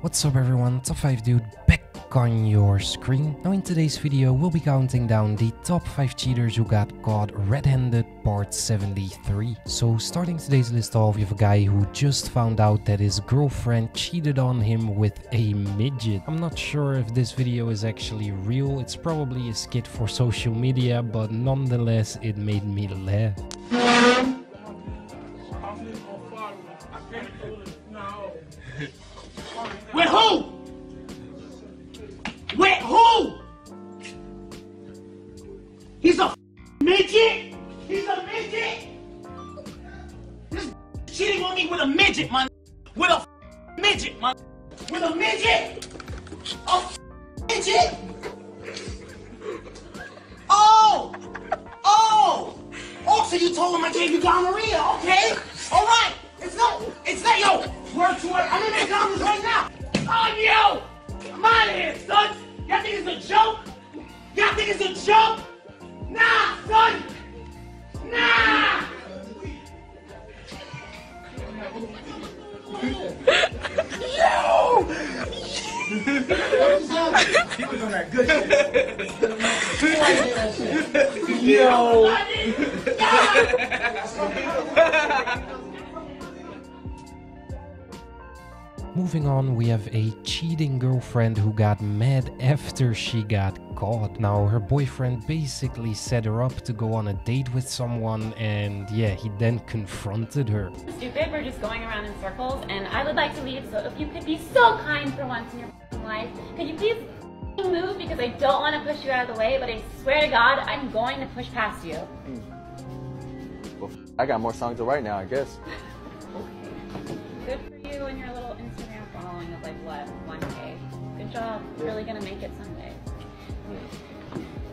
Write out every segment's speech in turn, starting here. What's up everyone, Top5Dude back on your screen. Now in today's video we'll be counting down the top 5 cheaters who got caught red-handed part 73. So starting today's list off with a guy who just found out that his girlfriend cheated on him with a midget. I'm not sure if this video is actually real, it's probably a skit for social media, but nonetheless it made me laugh. With who? Wait, who? He's a midget? He's a midget? This cheating on me with a midget, man. With a midget, man. With a midget? A midget? Oh! Oh! Oh, so you told him I gave you gonorrhea, okay? Alright! It's not, yo! Word to word, I'm in the comments right now! Oh, yo! I'm out of here, son! Y'all think it's a joke? Y'all think it's a joke? Nah, son! Nah! Yo! He was on that good shit. Yo! Moving on, we have a cheating girlfriend who got mad after she got caught. Now, her boyfriend basically set her up to go on a date with someone, and yeah, he then confronted her. Stupid, we're just going around in circles, and I would like to leave, so if you could be so kind for once in your life, could you please move, because I don't want to push you out of the way, but I swear to God, I'm going to push past you. Well, I got more songs to write now, I guess. Good for you and your little Instagram following of like what, 1K. Good job. You're really gonna make it someday.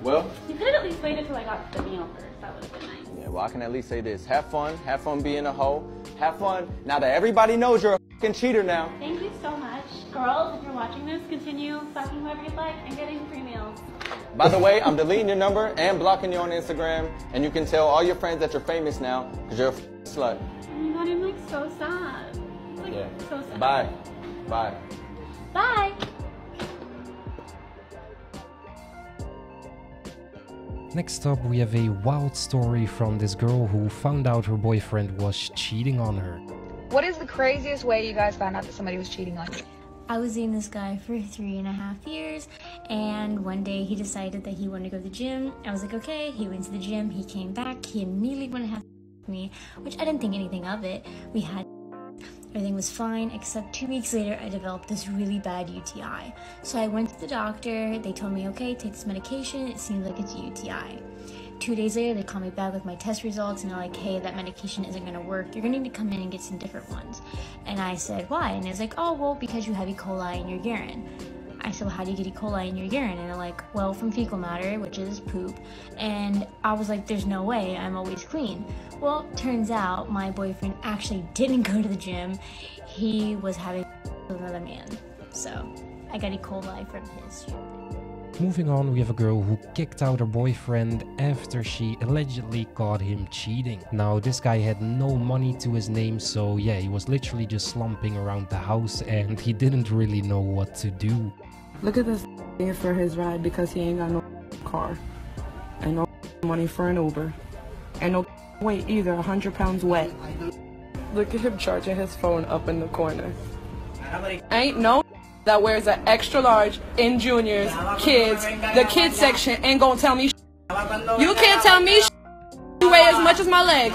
Well, you could have at least waited till I got to the meal first. That would have been nice. Yeah, well, I can at least say this: have fun being a hoe, have fun. Now that everybody knows you're a fucking cheater now. Thank you so much, girls. If you're watching this, continue fucking whoever you'd like and getting free meals. By the way, I'm deleting your number and blocking you on Instagram, and you can tell all your friends that you're famous now because you're a fucking slut. Oh my God, I'm like so sad. Yeah. So sad. Bye. Bye. Bye. Next up, we have a wild story from this girl who found out her boyfriend was cheating on her. What is the craziest way you guys found out that somebody was cheating on you? I was dating this guy for 3.5 years, and one day he decided that he wanted to go to the gym. I was like, okay. He went to the gym, he came back, he immediately wanted to have me, which I didn't think anything of it. We had everything was fine, except 2 weeks later, I developed this really bad UTI. So I went to the doctor, they told me, okay, take this medication, it seems like it's a UTI. 2 days later, they called me back with my test results, and they're like, hey, that medication isn't gonna work, you're gonna need to come in and get some different ones. And I said, why? And it's like, oh, well, because you have E. coli in your urine. I said, well, how do you get E. coli in your urine? And they're like, well, from fecal matter, which is poop. And I was like, there's no way, I'm always clean. Well, turns out my boyfriend actually didn't go to the gym. He was having with another man. So I got E. coli from his urine. Moving on, we have a girl who kicked out her boyfriend after she allegedly caught him cheating. Now, this guy had no money to his name, so yeah, he was literally just slumping around the house and he didn't really know what to do. Look at this being for his ride because he ain't got no car and no money for an Uber and no weight either, 100 pounds wet. Look at him charging his phone up in the corner. Ain't no that wears an extra large in juniors, kids, the kids section ain't gonna tell me shit. You can't tell me shit. You weigh as much as my leg.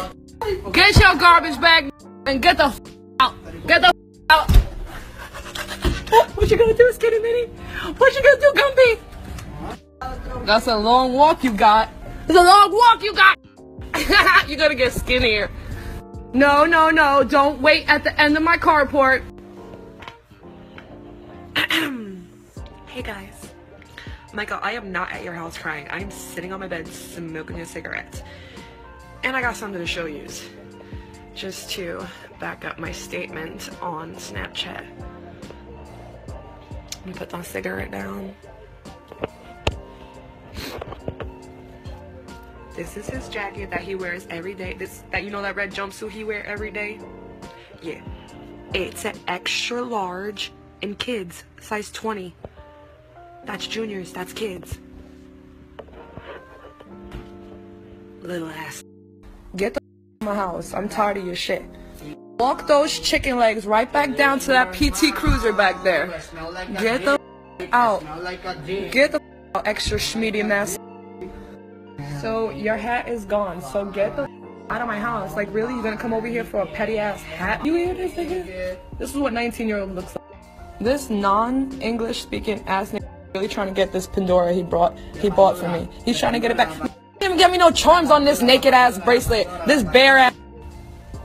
Get your garbage bag and get the f out. Get the f out. What you gonna do, Skinny Mini? What you gonna do, Gumpy? That's a long walk you got. It's a long walk you got. You're gonna get skinnier. No, no, no. Don't wait at the end of my carport. Hey guys. Michael, I am not at your house crying. I am sitting on my bed smoking a cigarette. And I got something to show you. Just to back up my statement on Snapchat. I'm gonna put my cigarette down. This is his jacket that he wears every day. This, that, you know, that red jumpsuit he wears every day? Yeah. It's an extra large and kids, size 20. That's juniors, that's kids. Little ass. Get the f*** out of my house. I'm tired of your shit. Walk those chicken legs right back down to that PT Cruiser back there. Get the f*** out. Get the f*** out, extra schmedium ass. So your hat is gone, so get the f*** out of my house. Like, really? You're gonna come over here for a petty ass hat? You hear this nigga? This is what 19-year-old looks like. This non-English speaking ass nigga really trying to get this Pandora he bought for me. He's trying to get it back. He didn't even get me no charms on this naked ass bracelet. This bare ass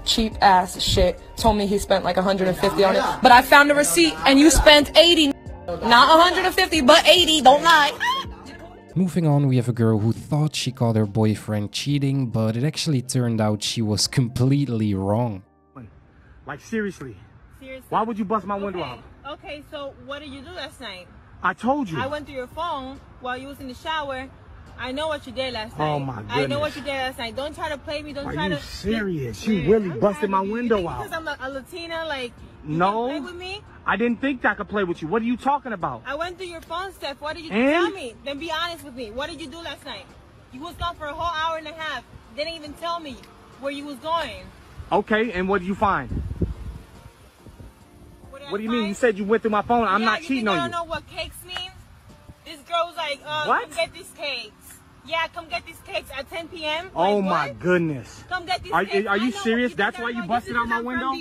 cheap ass shit told me he spent like 150 on it, but I found a receipt and you spent 80, not 150 but 80. Don't lie. Moving on, we have a girl who thought she caught her boyfriend cheating, but it actually turned out she was completely wrong. Like, seriously? Why would you bust my window out? Okay, so what did you do last night? I told you. I went through your phone while you was in the shower. I know what you did last night. Oh my goodness. I know what you did last night. Don't try to play me. Don't try to. Are you serious? She really busted my window out. Because I'm a Latina, like, you play with me? I didn't think I could play with you. What are you talking about? I went through your phone stuff. What did you tell me? Then be honest with me. What did you do last night? You was gone for a whole hour and a half. Didn't even tell me where you was going. Okay, and what did you find? What do you mean? You said you went through my phone. Yeah, I'm not cheating on you. I don't know what cakes means. This girl was like, what? Come get these cakes. Yeah, come get these cakes at 10 p.m. Oh, like, my goodness. Come get these cakes. Are you serious? That's why you busted out my window?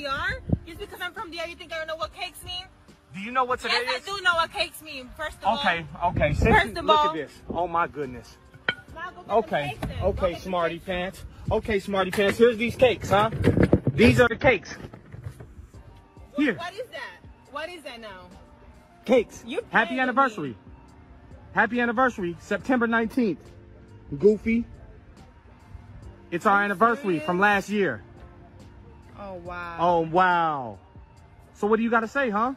Just because I'm from DR, you think I don't know what cakes mean? Do you know what today is? Yes, I do know what cakes mean, first of all. Okay. First of all. Look at this. Oh, my goodness. Okay, smarty pants. Okay, smarty pants. Here's these cakes, huh? These are the cakes. Here. What is that? What is that now? Cakes. Happy anniversary. Me. Happy anniversary, September 19th. Goofy. It's our anniversary from last year. Oh, wow. Oh, wow. So what do you got to say, huh?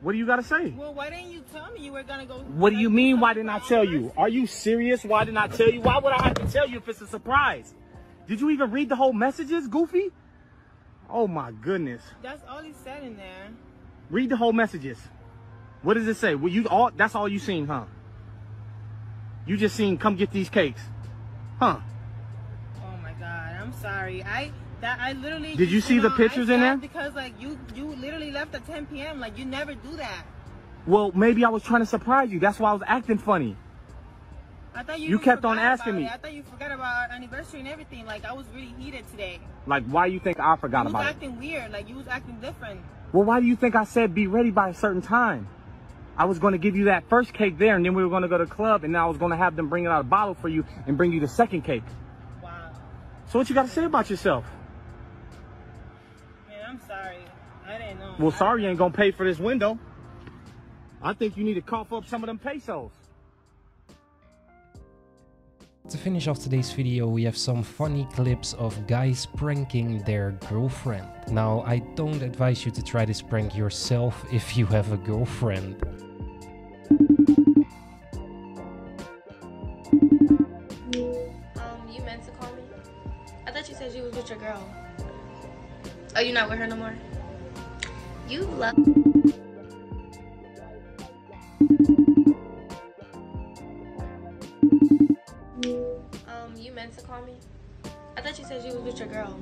What do you got to say? Well, why didn't you tell me you were going to go? What do you mean, why didn't I tell you? Are you serious? Why didn't I tell you? Why would I have to tell you if it's a surprise? Did you even read the whole messages, Goofy? Oh, my goodness. That's all he said in there. Read the whole messages. What does it say? Well, that's all you seen, huh? You just seen come get these cakes, huh? Oh my God, I'm sorry. I literally. Did you see the pictures in there? Because like you literally left at 10 p.m. Like, you never do that. Well, maybe I was trying to surprise you. That's why I was acting funny. I thought you kept on asking me. I thought you forgot about our anniversary and everything. Like, I was really heated today. Like, why you think I forgot about it? You was acting weird. Like, you was acting different. Well, why do you think I said be ready by a certain time? I was going to give you that first cake there, and then we were going to go to the club, and I was going to have them bring out a bottle for you and bring you the second cake. Wow. So what you got to say about yourself? Man, I'm sorry. I didn't know. Well, sorry you ain't going to pay for this window. I think you need to cough up some of them pesos. To finish off today's video, we have some funny clips of guys pranking their girlfriend. Now, I don't advise you to try this prank yourself if you have a girlfriend. You meant to call me? I thought you said you was with your girl. Oh, you're not with her no more? You love... You meant to call me? I thought you said you was with your girl.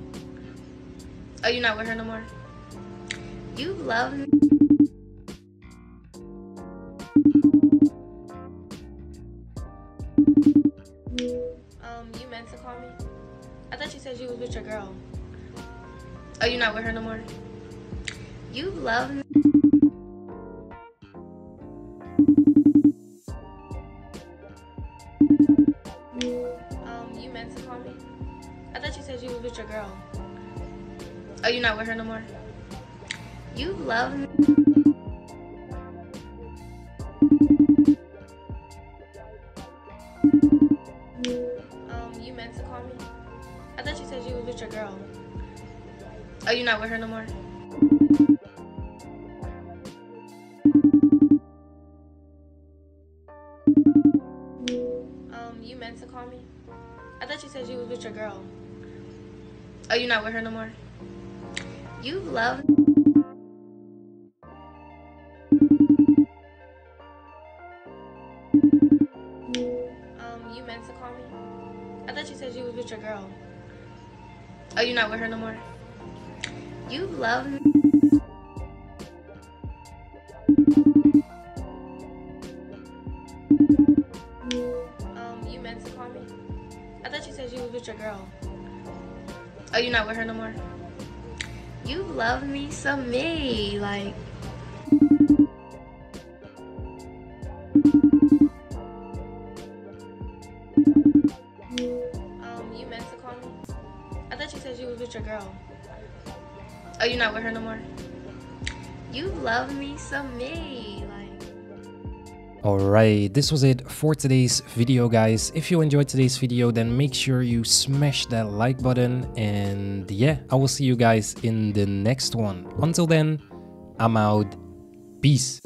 Oh, you're not with her no more? You love me. You meant to call me? I thought you said you was with your girl. Oh, you're not with her no more? You love me. I thought you said you was with your girl. Oh, you're not with her no more? You love me. You meant to call me? I thought you said you was with your girl. Oh, you're not with her no more? You meant to call me? I thought you said you was with your girl. Oh, you're not with her no more? You love... you meant to call me? I thought you said you was with your girl. Oh, you're not with her no more? You love me. You meant to call me? I thought you said you was with your girl. Oh, you're not with her no more? You love me some me, like. You meant to call me? I thought you said you was with your girl. Oh, you're not with her no more? You love me some me, like. Alright, this was it for today's video, guys. If you enjoyed today's video, then make sure you smash that like button. And yeah, I will see you guys in the next one. Until then, I'm out. Peace.